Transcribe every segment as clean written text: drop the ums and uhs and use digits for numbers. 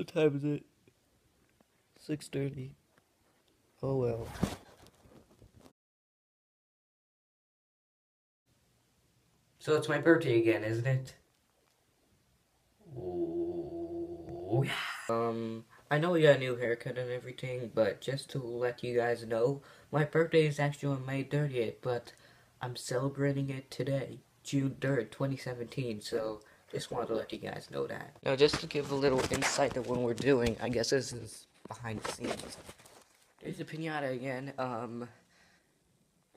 What time is it? 6:30. Oh well. So it's my birthday again, isn't it? Oh yeah. I know we got a new haircut and everything, but just to let you guys know, my birthday is actually on May 30th, but I'm celebrating it today, June 3rd, 2017, so just wanted to let you guys know that. Now, just to give a little insight to what we're doing, I guess this is behind the scenes. There's a piñata again. I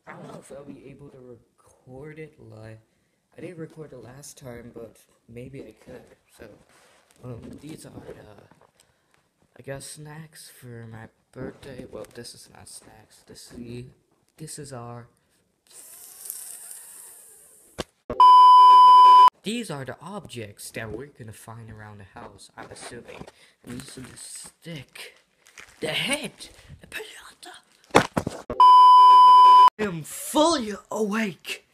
don't know if I'll be able to record it live. I didn't record it last time, but maybe I could, so, these are, I got snacks for my birthday. Well, this is not snacks. This is our... These are the objects that we're gonna find around the house, I'm assuming. And this is the stick. The head! The piñata! I am fully awake!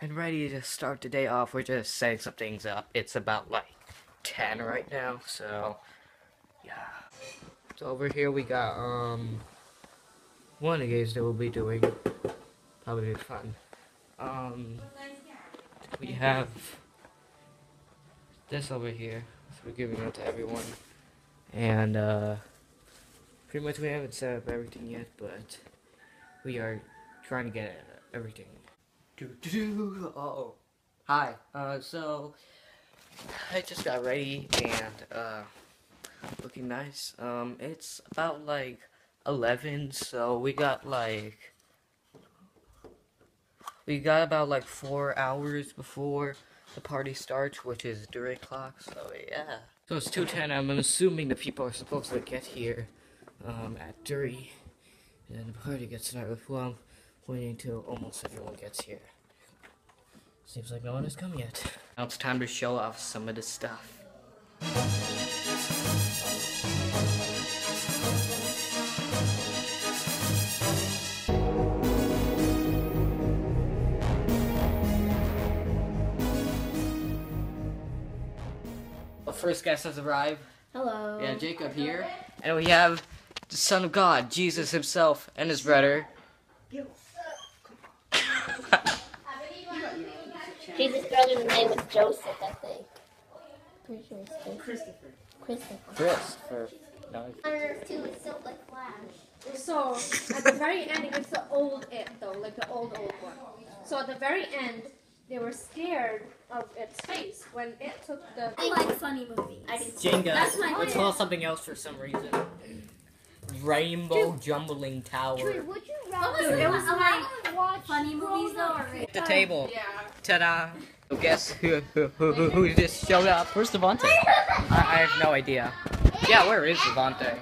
And ready to start the day off. We're just setting some things up. It's about, like, 10 right now, so... yeah. So over here we got one of these that we'll be doing. Probably fun. We have this over here, so we're giving it to everyone. And pretty much we haven't set up everything yet, but we are trying to get everything. Uh-oh. Hi. So I just got ready and looking nice. It's about like 11, so we got about like 4 hours before the party starts, which is 3 o'clock. So yeah. So it's 2:10. I'm assuming the people are supposed to get here at 3, and the party gets started. Well, I'm waiting till almost everyone gets here. Seems like no one has come yet. Now it's time to show off some of the stuff. First guest has arrived. Hello. Yeah, Jacob here. And we have the Son of God, Jesus himself, and his brother. Jesus' brother's name was Joseph, I think. Pretty sure it's Joseph. Christopher. No. It's so like Flash. So, at the very end, it's the old it, though, like the old one. So, at the very end, they were scared of its face when it took the... I like funny movies. Jenga. That's my it's called something else for some reason. Rainbow Dude. Jumbling Tower. Dude, would you rather... Dude, it was like... watch funny movies though. Hit the table. Yeah. Ta-da. So guess who just showed up? Where's Devontae? I have no idea. Yeah, where is Devontae?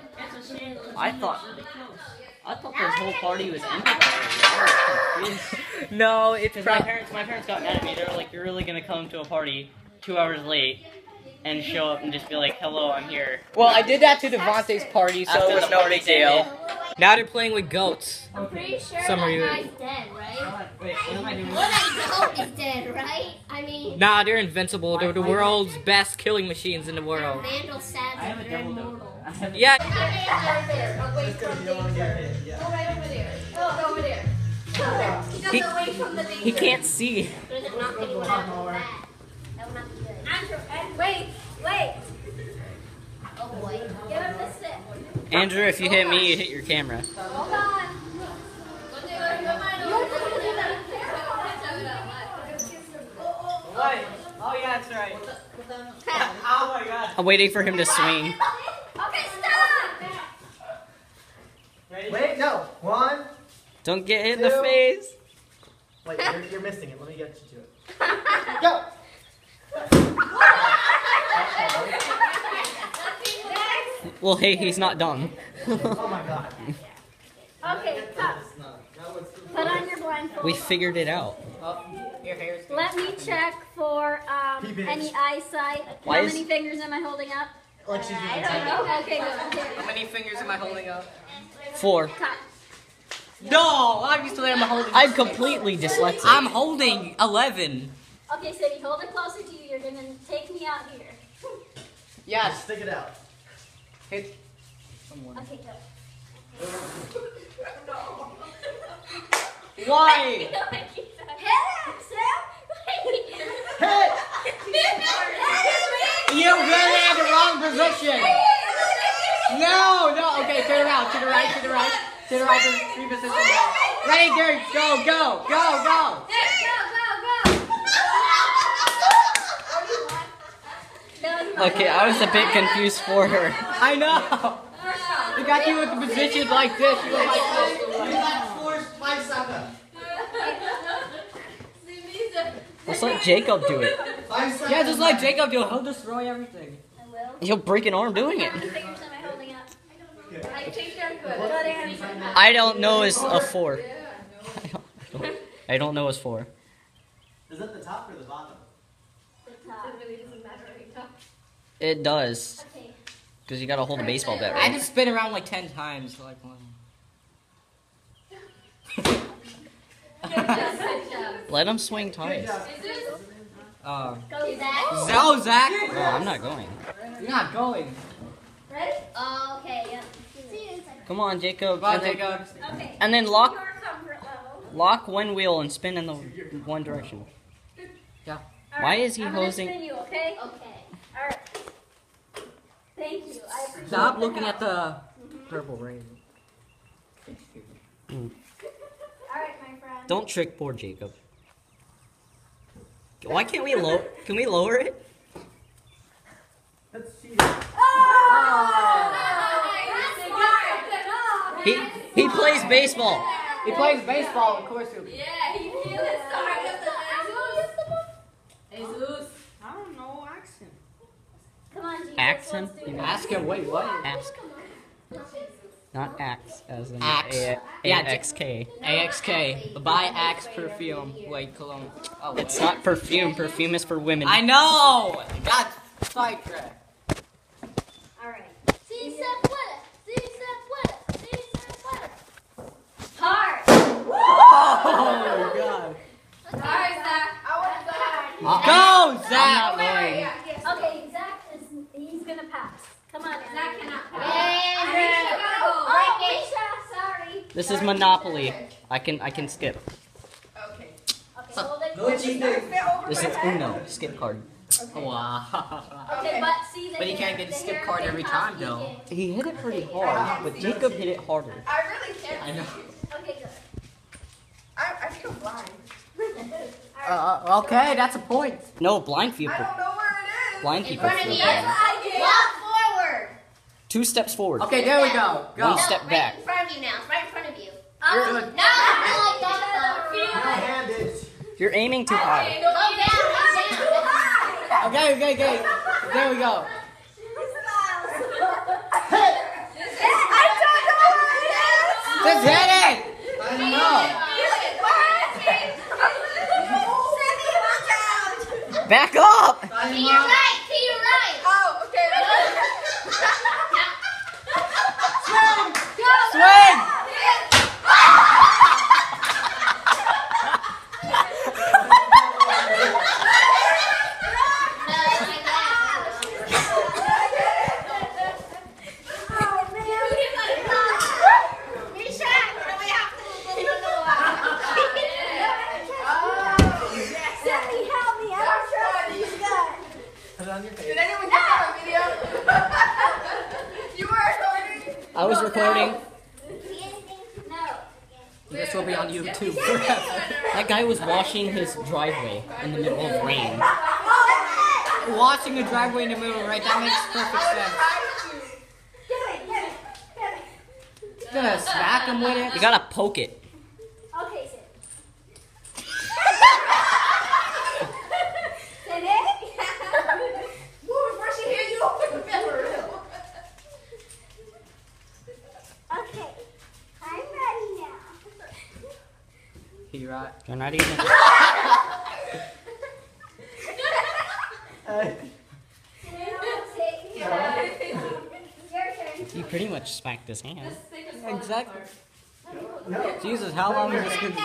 I thought this whole party was empty. No, it's my parents got mad at me. They were like, "You're really gonna come to a party 2 hours late and show up and just be like, 'Hello, I'm here.'" Well, I did that to Devontae's party, so it was no big deal. Now they're playing with goats. I'm pretty sure that guy's dead, right? Wait, what goat is dead, right? I mean... Nah, they're invincible. They're the world's best killing machines in the world. Vandal Savage. I have a double double. Yeah. Away from danger. Go right over there. Go over there. He doesn't away from the danger. He can't see. There's a knock anywhere that. That would not be good. Andrew, wait. Oh boy. Give him the stick. Andrew, if you hit me, you hit your camera. Hold on. Oh yeah, that's right. Oh my god. I'm waiting for him to swing. Wait, no. 1. Don't get hit in the face. Wait, you're missing it. Let me get you to it. Go. Well, hey, he's not dumb. Oh my god. Okay, cups. Put on your blindfold. We figured it out. Let me check for any eyesight. How many fingers am I holding up? Like she's I don't know. Okay, good. How many fingers am I holding up? 4. No, obviously I'm holding. I'm completely dyslexic. I'm holding 11. Okay, so if you hold it closer to you, you're gonna take me out here. Yeah, stick it out. Hit someone. Okay, go. No. Why? Hit! You really had the wrong position. No, no. Okay, turn around. To the right, to the right. To the right, reposition. Ready, Gary? Go, go, go, go. Okay, I was a bit confused for her. I know. They got you with the position like this. You were like this. You got forced by Saka. Let's let Jacob do it. Yeah, just let Jacob do it. He'll destroy everything. I will. He'll break an arm doing it. I don't know is a four. I don't know is four. Is that the top or the bottom? The top. It really doesn't matter right now. It does. Because you gotta hold a baseball bat, right? I just spin around like 10 times. Like one. Let him swing twice. Go, Zach. No, Zach! Oh, I'm not going. You're not going. Ready? Oh, okay, yeah. Come on, Jacob. Come on, Jacob. Okay. And then lock. Lock one wheel and spin in the one direction. Yeah. Right. Why is he hosing? You, okay? Okay. All right. Thank you. I stop looking at the purple ring. Mm. All right, my friend. Don't trick poor Jacob. Why can't we lower? Can we lower it? Let's see. Oh! He plays baseball. Yeah. He plays baseball, of course. Yeah, he feels sorry. Jesus. I don't know. Ask him. Come on, Jesus. Ask him. Ask him. Wait, what? Ask. Not axe, as in axe. AXK. AXK. Buy Axe perfume, like cologne. Oh, wait. It's not perfume. Perfume is for women. I know. That's sidetracked. All right. See some water. See some water. See some water. Hard. Oh my God. All right, Zach. I want to go. Go, Zach. I'm not lying. Okay, Zach he's gonna pass. Come on, Zach cannot pass. This is Monopoly. I can skip. Okay. This is Uno. Skip card. Okay. Wow. Okay, but he can't get a skip card every time though. He hit it pretty hard, but Jacob hit it harder. I really can't. I know. Okay, good. I feel blind. Okay, that's a point. No, blind people. I don't know where it is. Blind people. In front of you. Walk forward. 2 steps forward. Okay, there we go. Go. 1 step back. You're aiming too high. Okay. There we go. Just hit it! I know. Back up! To your right! To your right! Oh, okay. Swing! Swing! I was recording. This will be on YouTube forever. That guy was washing his driveway in the middle of rain. Washing a driveway in the middle of rain, that makes perfect sense. You're gonna smack him with it? You gotta poke it. Okay, right. You're not even. You pretty much smacked his hand. Exactly. No. Jesus, how long is this going to be?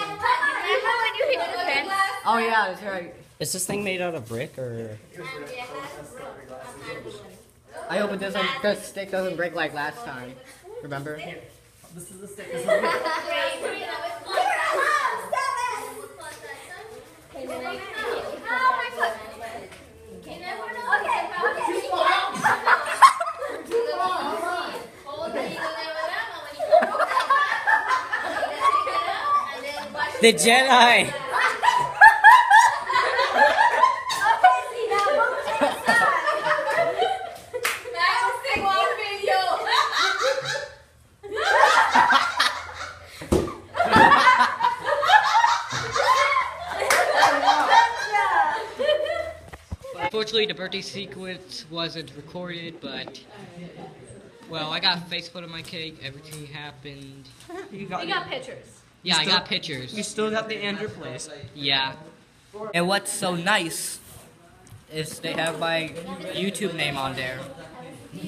Oh, yeah, that's right. Is this thing made out of brick or? I opened this one because the stick doesn't break like last time. Remember? Here. This is the stick. This is the the Jedi! Unfortunately, the birthday sequence wasn't recorded, but, well, I got a face photo of my cake, everything happened. You got pictures. Yeah, I got pictures. You still got the Andrew place. Yeah. And what's so nice is they have my YouTube name on there.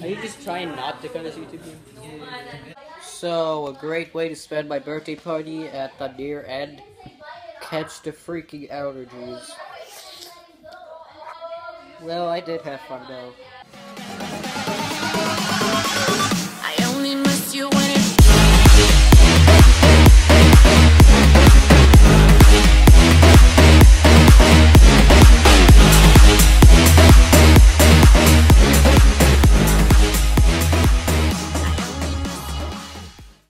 Are you just trying not to cut his YouTube name? So, a great way to spend my birthday party at the near end. Catch the freaking allergies. Well, I did have fun though.